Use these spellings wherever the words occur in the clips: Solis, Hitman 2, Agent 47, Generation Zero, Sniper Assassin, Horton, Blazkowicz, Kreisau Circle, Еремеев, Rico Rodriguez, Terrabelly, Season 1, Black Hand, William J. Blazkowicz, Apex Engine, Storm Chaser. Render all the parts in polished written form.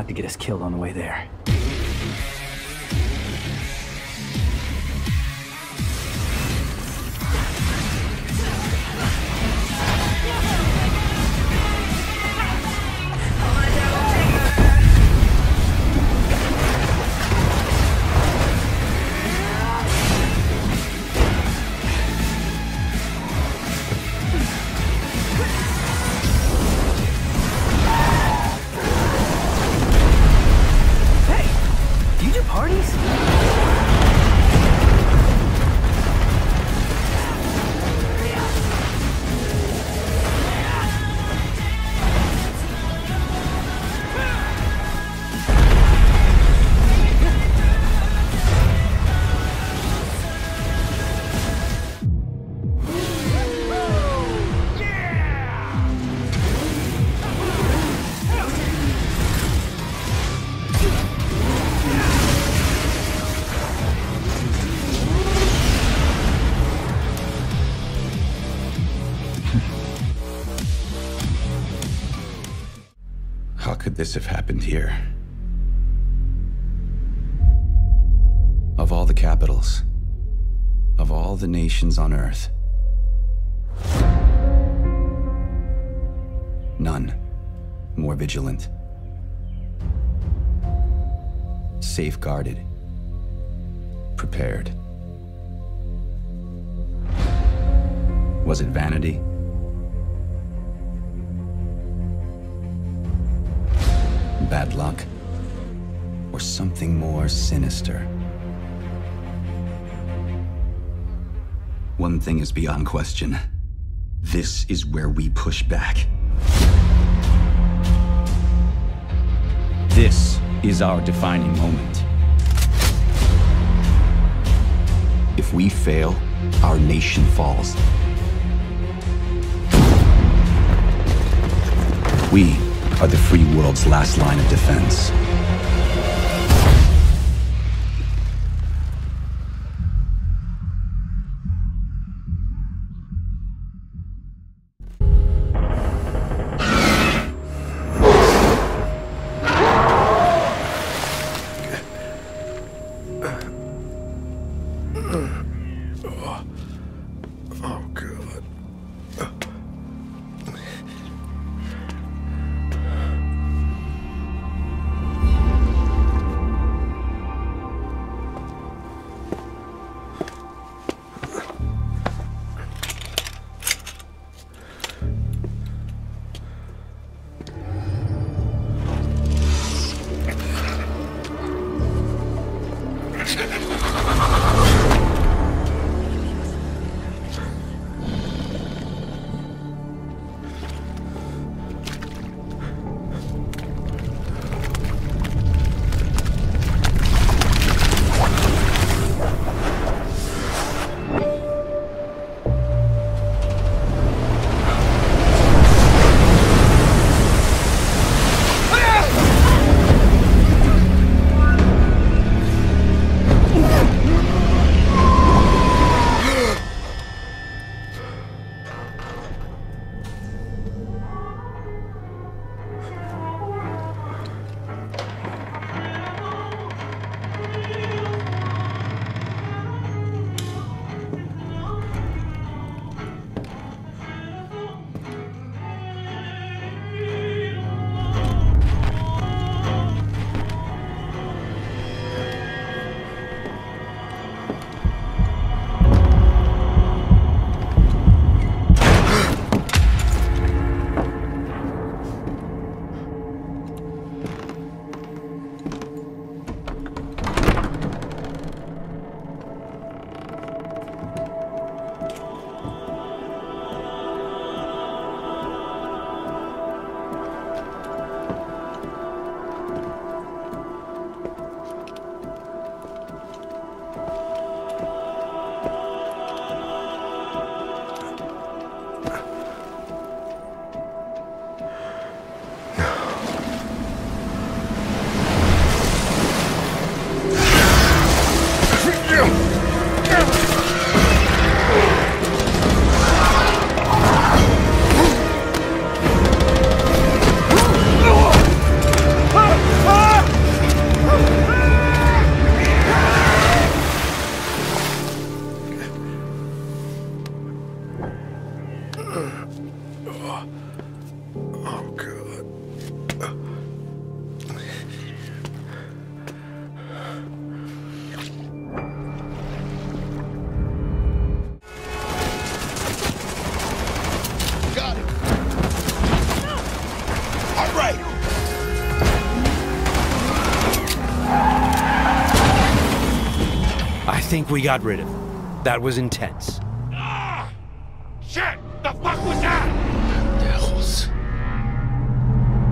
not to get us killed on the way there. This have happened here. Of all the capitals, of all the nations on Earth, none more vigilant, safeguarded, prepared. Was it vanity? Bad luck, or something more sinister. One thing is beyond question. This is where we push back. This is our defining moment. If we fail, our nation falls. We are the free world's last line of defense. think we got rid of him. That was intense. Ah! Shit! The fuck was that? Devils.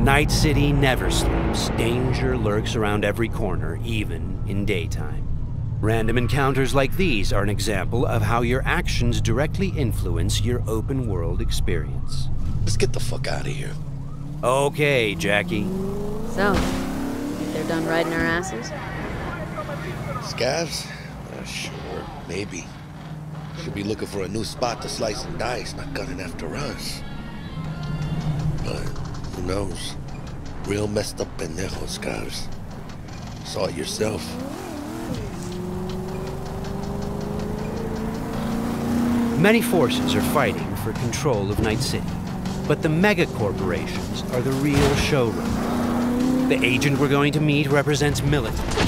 Night City never sleeps. Danger lurks around every corner, even in daytime. Random encounters like these are an example of how your actions directly influence your open-world experience. Let's get the fuck out of here. Okay, Jackie. So, they're done riding our asses? Scavs? Sure, maybe. Should be looking for a new spot to slice and dice, not gunning after us. But who knows? Real messed up pendejo, Scavs. Saw it yourself. Many forces are fighting for control of Night City, but the mega corporations are the real showrunner. The agent we're going to meet represents Militant.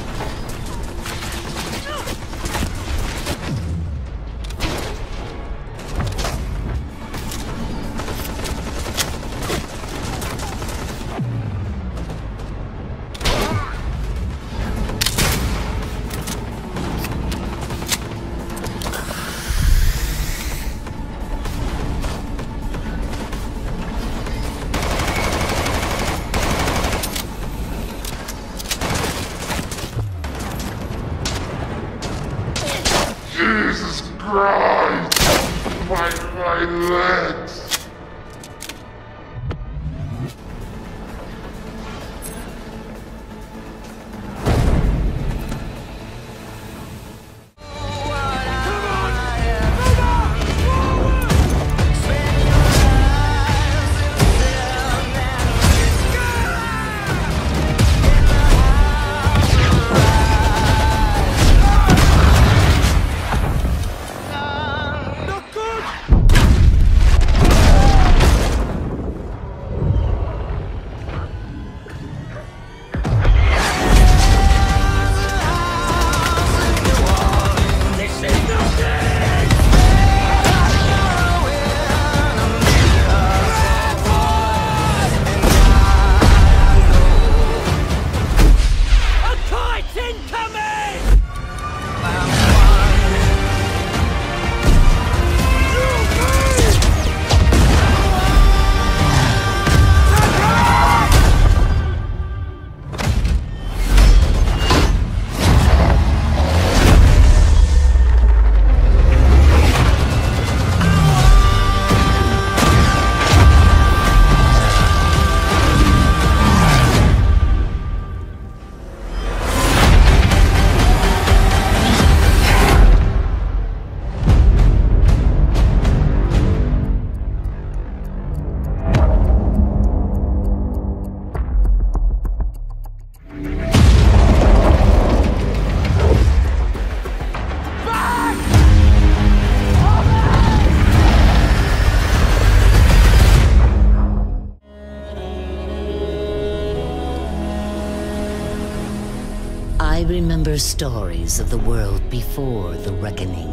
Remember stories of the world before the reckoning.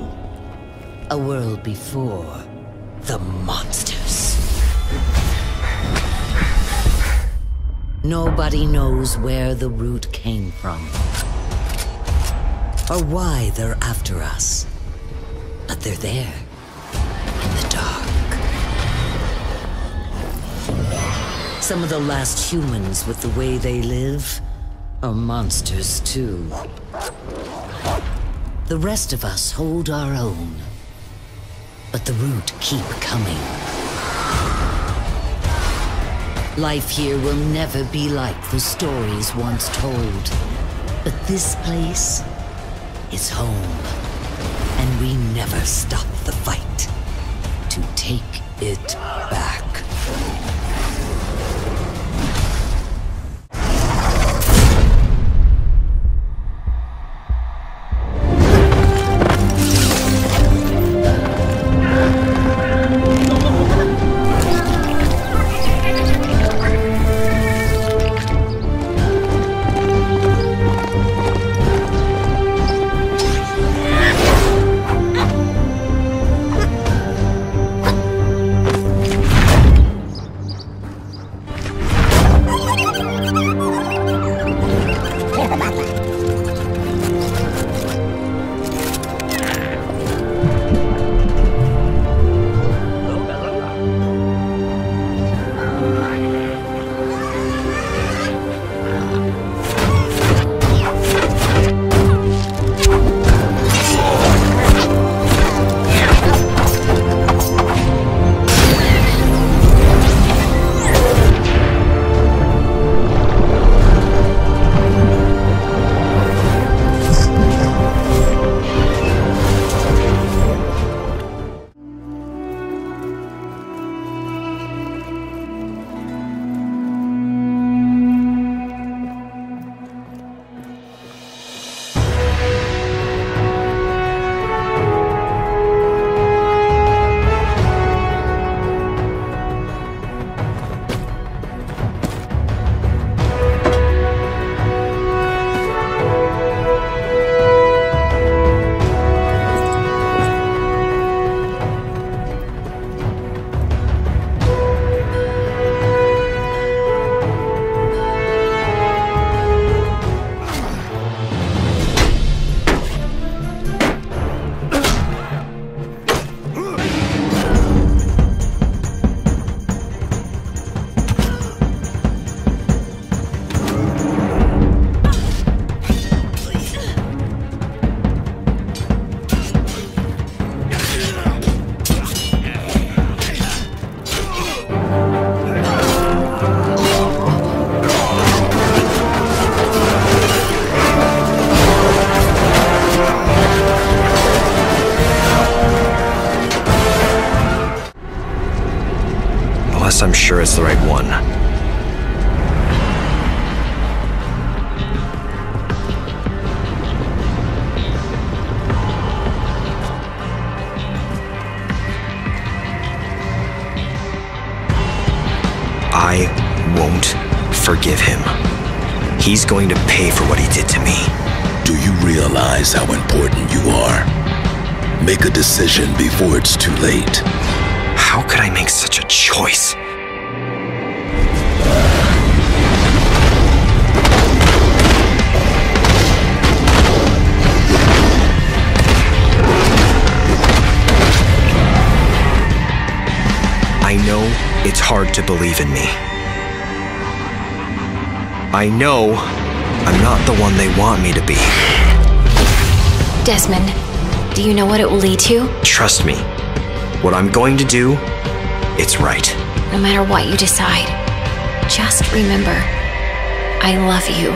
A world before the monsters. Nobody knows where the root came from or why they're after us, but they're there in the dark. Some of the last humans with the way they live are monsters too. The rest of us hold our own, but the root keep coming. Life here will never be like the stories once told, but this place is home, and we never stop the fight to take it back. unless I'm sure it's the right one. I won't forgive him. He's going to pay for what he did to me. Do you realize how important you are? Make a decision before it's too late. How could I make such a choice? I know it's hard to believe in me. I know I'm not the one they want me to be. Desmond, do you know what it will lead to? Trust me. What I'm going to do, it's right. No matter what you decide, just remember, I love you.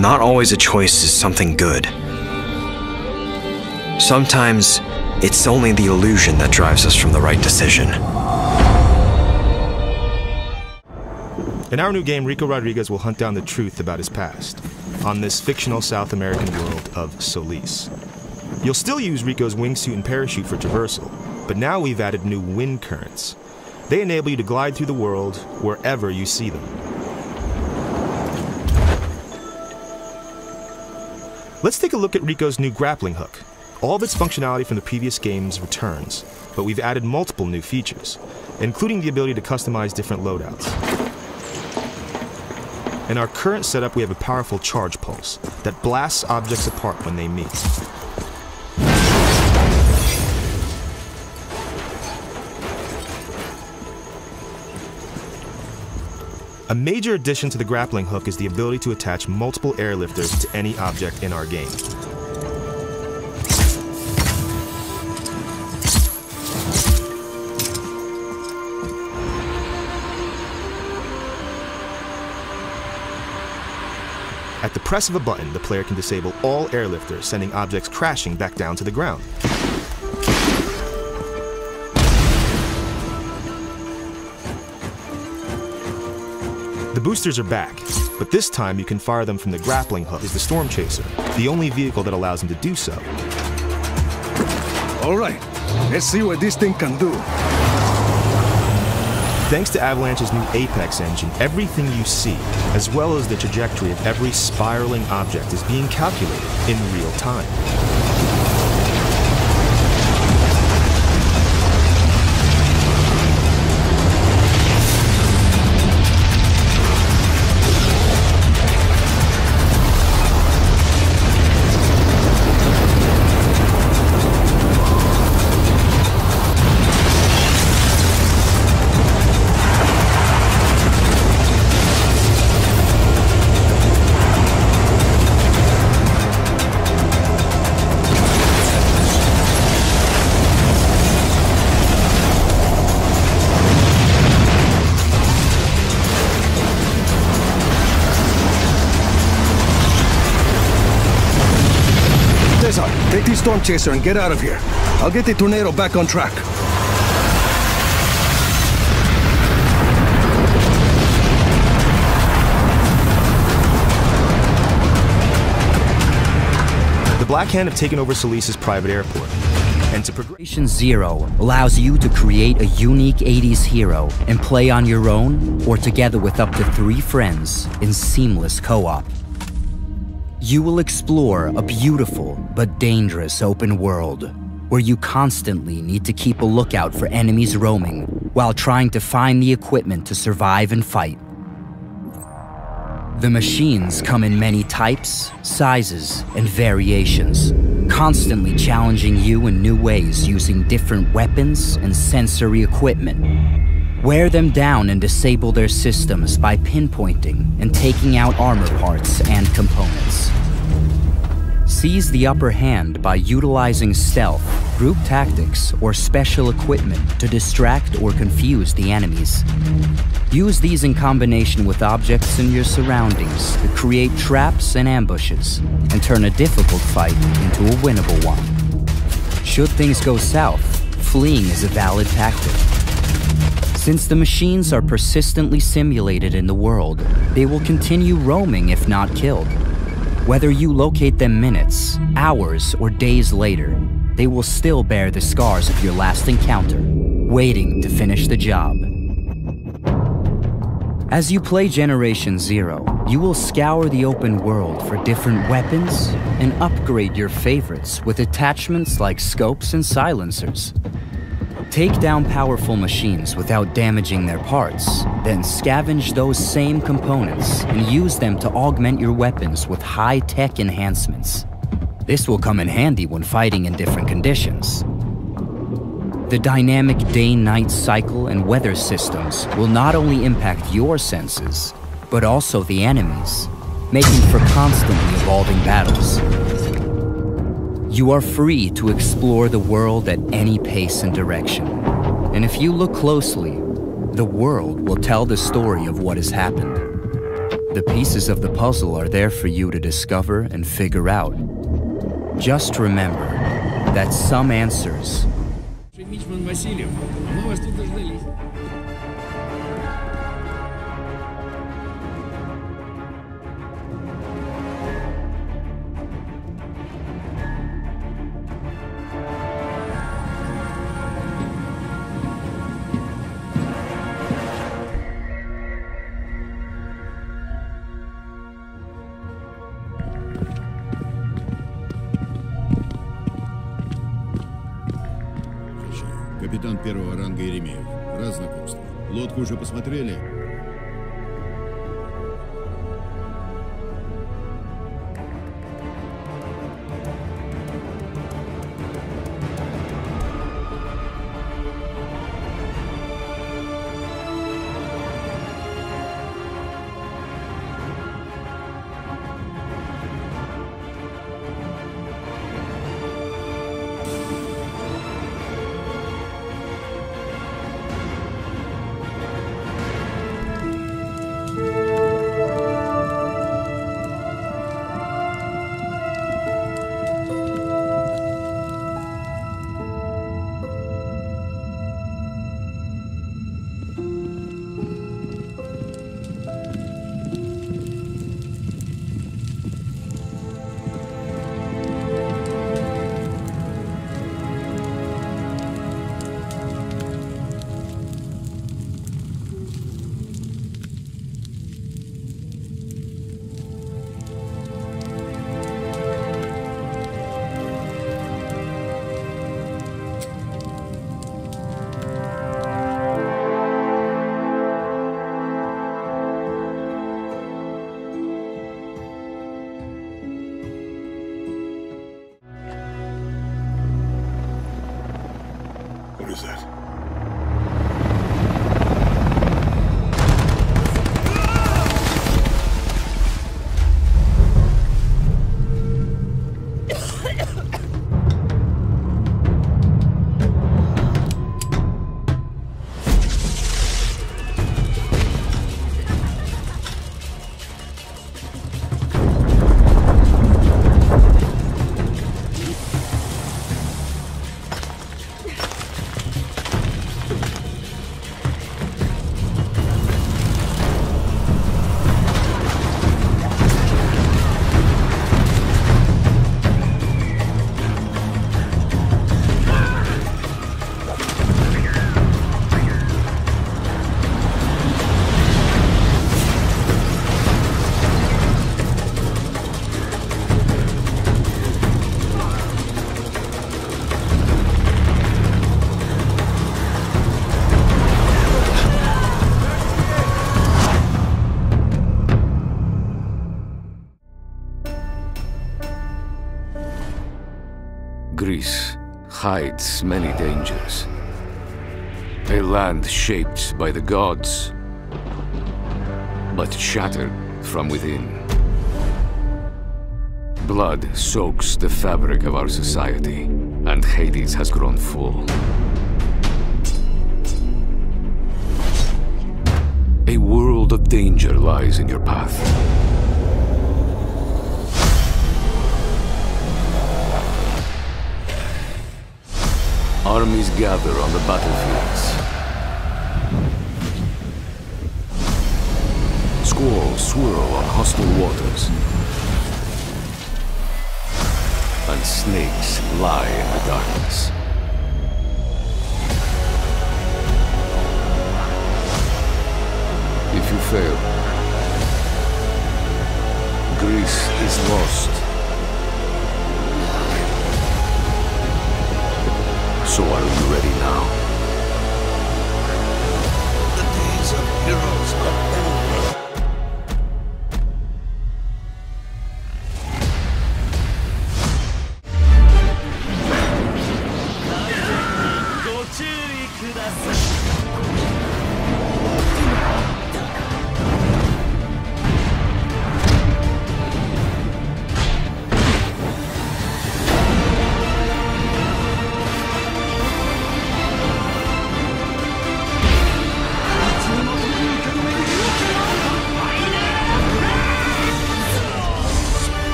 Not always a choice is something good. Sometimes, it's only the illusion that drives us from the right decision. In our new game, Rico Rodriguez will hunt down the truth about his past on this fictional South American world of Solis. You'll still use Rico's wingsuit and parachute for traversal, but now we've added new wind currents. They enable you to glide through the world wherever you see them. Let's take a look at Rico's new grappling hook. All of its functionality from the previous games returns, but we've added multiple new features, including the ability to customize different loadouts. In our current setup, we have a powerful charge pulse that blasts objects apart when they meet. A major addition to the grappling hook is the ability to attach multiple airlifters to any object in our game. At the press of a button, the player can disable all airlifters, sending objects crashing back down to the ground. The boosters are back, but this time you can fire them from the grappling hook as the Storm Chaser, the only vehicle that allows him to do so. All right, let's see what this thing can do. Thanks to Avalanche's new Apex engine, everything you see, as well as the trajectory of every spiraling object, is being calculated in real time. Take the Storm Chaser and get out of here. I'll get the tornado back on track. The Black Hand have taken over Solis's private airport. And to Generation Zero allows you to create a unique 80s hero and play on your own or together with up to 3 friends in seamless co-op. You will explore a beautiful but dangerous open world where you constantly need to keep a lookout for enemies roaming while trying to find the equipment to survive and fight. The machines come in many types, sizes, and variations, constantly challenging you in new ways using different weapons and sensory equipment. Wear them down and disable their systems by pinpointing and taking out armor parts and components. Seize the upper hand by utilizing stealth, group tactics, or special equipment to distract or confuse the enemies. Use these in combination with objects in your surroundings to create traps and ambushes, and turn a difficult fight into a winnable one. Should things go south, fleeing is a valid tactic. Since the machines are persistently simulated in the world, they will continue roaming if not killed. Whether you locate them minutes, hours, or days later, they will still bear the scars of your last encounter, waiting to finish the job. As you play Generation Zero, you will scour the open world for different weapons and upgrade your favorites with attachments like scopes and silencers. Take down powerful machines without damaging their parts, then scavenge those same components and use them to augment your weapons with high-tech enhancements. This will come in handy when fighting in different conditions. The dynamic day-night cycle and weather systems will not only impact your senses, but also the enemies, making for constantly evolving battles. You are free to explore the world at any pace and direction. And if you look closely, the world will tell the story of what has happened. The pieces of the puzzle are there for you to discover and figure out. Just remember that some answers Капитан первого ранга Еремеев. Рад знакомству. Лодку уже посмотрели? Greece hides many dangers. A land shaped by the gods, but shattered from within. Blood soaks the fabric of our society, and Hades has grown full. A world of danger lies in your path. Armies gather on the battlefields. Squalls swirl on hostile waters. And snakes lie in the darkness. If you fail, Greece is lost. So are you ready now? The days of heroes are over.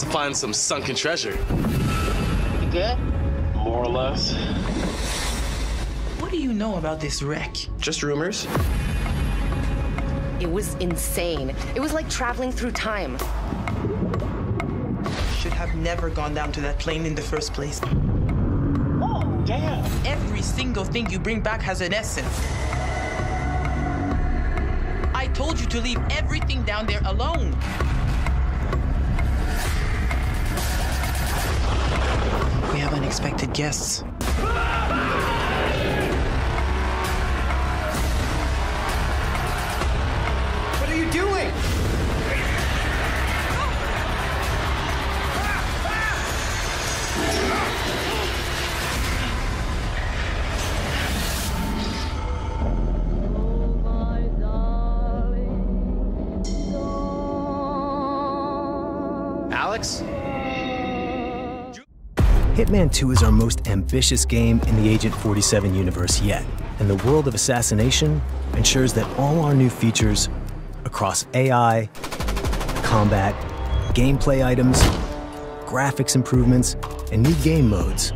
To find some sunken treasure. You good? More or less. What do you know about this wreck? Just rumors. It was insane. It was like traveling through time. Should have never gone down to that plane in the first place. Oh, damn. Every single thing you bring back has an essence. I told you to leave everything down there alone. Unexpected guests. What are you doing? Alex? Hitman 2 is our most ambitious game in the Agent 47 universe yet, and the world of assassination ensures that all our new features across AI, combat, gameplay items, graphics improvements, and new game modes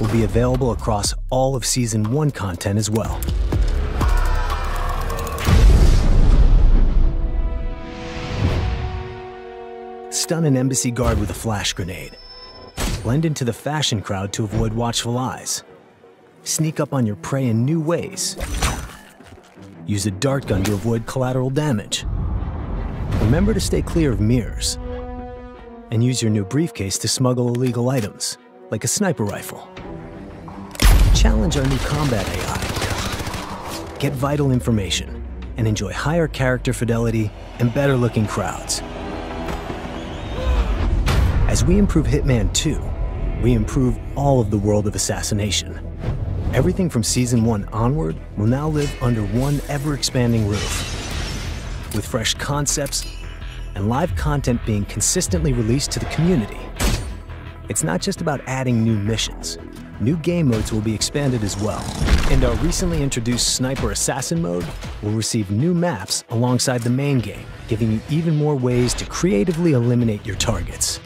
will be available across all of Season 1 content as well. Stun an embassy guard with a flash grenade. Blend into the fashion crowd to avoid watchful eyes. Sneak up on your prey in new ways. Use a dart gun to avoid collateral damage. Remember to stay clear of mirrors. And use your new briefcase to smuggle illegal items, like a sniper rifle. Challenge our new combat AI. Get vital information, and enjoy higher character fidelity and better-looking crowds. As we improve Hitman 2, we improve all of the world of assassination. Everything from Season 1 onward will now live under one ever-expanding roof, with fresh concepts and live content being consistently released to the community. It's not just about adding new missions. New game modes will be expanded as well, and our recently introduced Sniper Assassin mode will receive new maps alongside the main game, giving you even more ways to creatively eliminate your targets.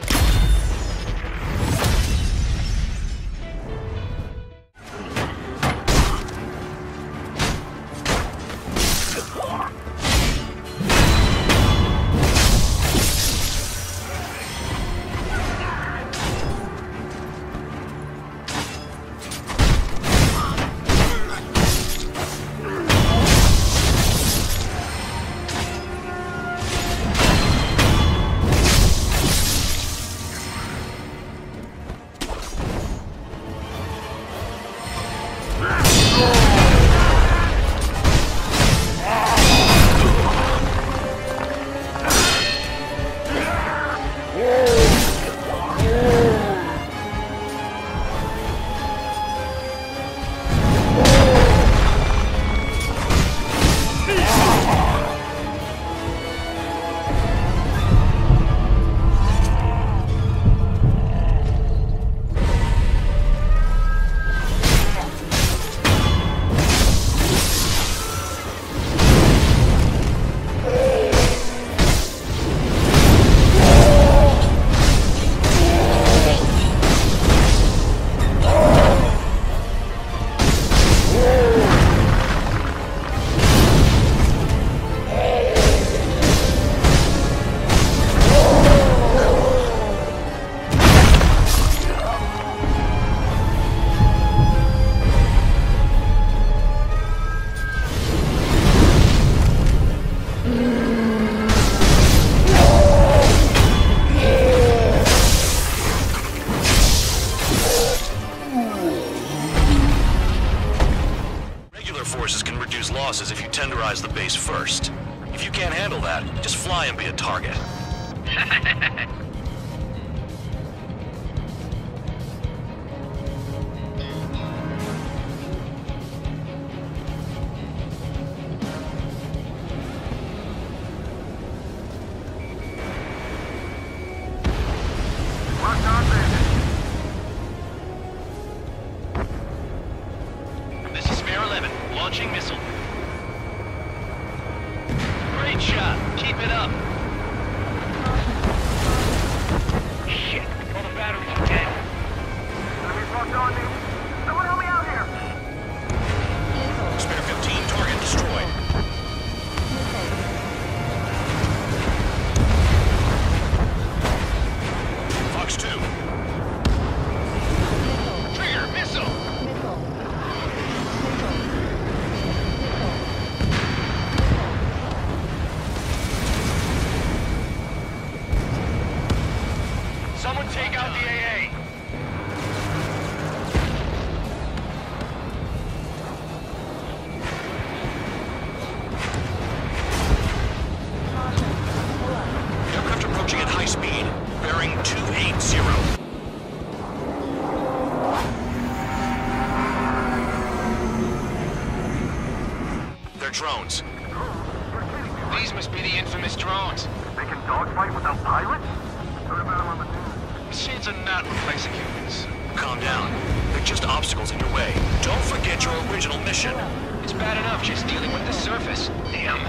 Forces can reduce losses if you tenderize the base first. If you can't handle that, just fly and be a target. Launching missile. Great shot. Keep it up. Shit. All the batteries are dead. Enemy's locked on me. Someone help me out here. Eagle. Spare 15 target destroyed. Okay. Fox 2. Eagle. Trigger missile. Take out the AA. Aircraft approaching at high speed, bearing 280. They're drones. These must be the infamous drones. They can dogfight without pilots? Heard about them on the news. Machines are not replacing humans. Calm down. They're just obstacles in your way. Don't forget your original mission. It's bad enough just dealing with the surface. Damn.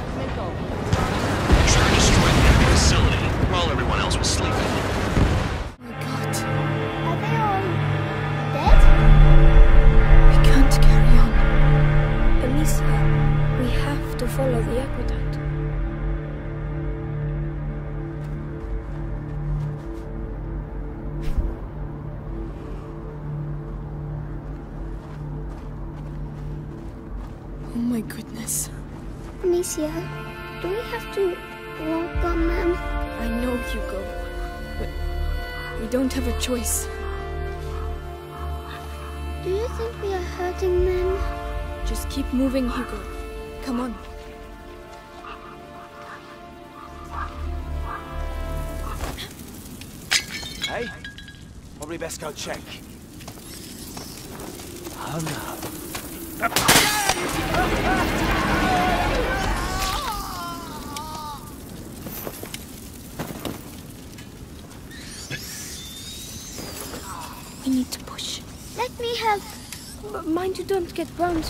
Try to destroy the enemy facility while everyone else was sleeping. Oh my god. Are they all dead? We can't carry on. Elisa, we have to follow the aqueduct. Oh my goodness. Amicia, do we have to walk on them? I know, Hugo, but we don't have a choice. Do you think we are hurting them? Just keep moving, Hugo. Come on. Hey, probably best go check. Oh no. We need to push. Let me help. But mind you don't get burned.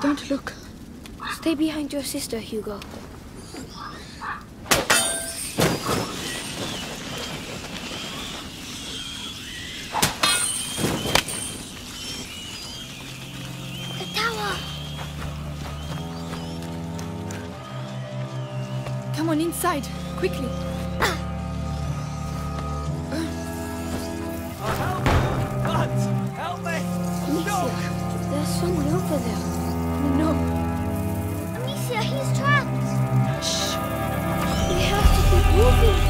Don't look. Stay behind your sister, Hugo. He's trapped! Shh! We have to keep moving!